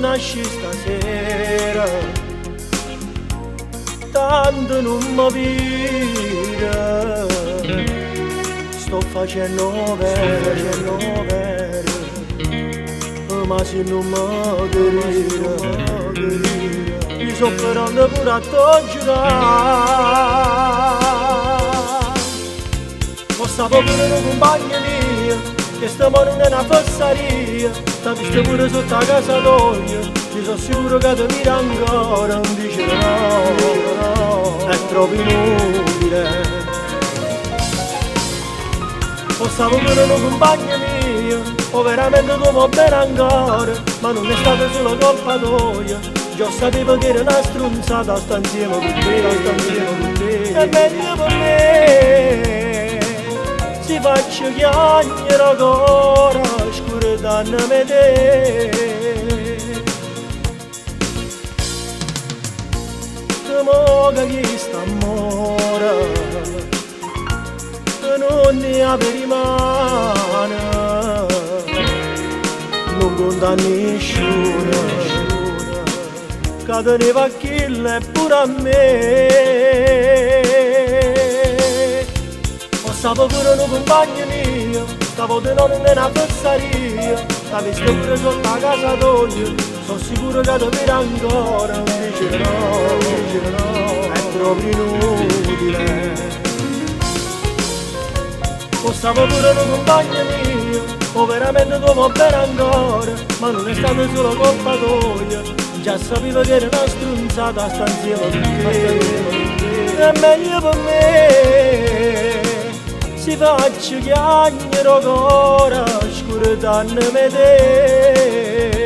până și staseară, tanto nu mă vira, sto facendo over, ma se nu mă grira, mi sofferando pure a giurare. O sape pure nu cumpagno mio, che stiamo in una falsaria. T'ha visto pure sotto la casa loggia, ci sono sicuro che ti mira ancora, non dice no, è troppo inutile. O ssape pure nu cumpagno mio, o veramente tu vuoi bene ancora, ma non è stata solo colpa tua, io sapevo che era una stronzata, sta insieme con te, è meglio per me, si faccio chiagnere ancora. Danna vedere te moga chi st'amora te non ne avevi mana, non conta nessuna che te ne va a chilla e pure a me. O sape pure nu cumpagno mio, stavolta non è una falsaria, t'avessi pure sotto la casa d'olio, sono sicuro che ti mira ancora, dice no, è proprio inutile. O sape pure nu cumpagno mio, o veramente tu vuoi bene ancora, ma non è stata solo colpa tua, già sapevo che era una stronzata, sta insieme con te, è meglio per me. Si faccio chiagnere ancora, scura danno me te.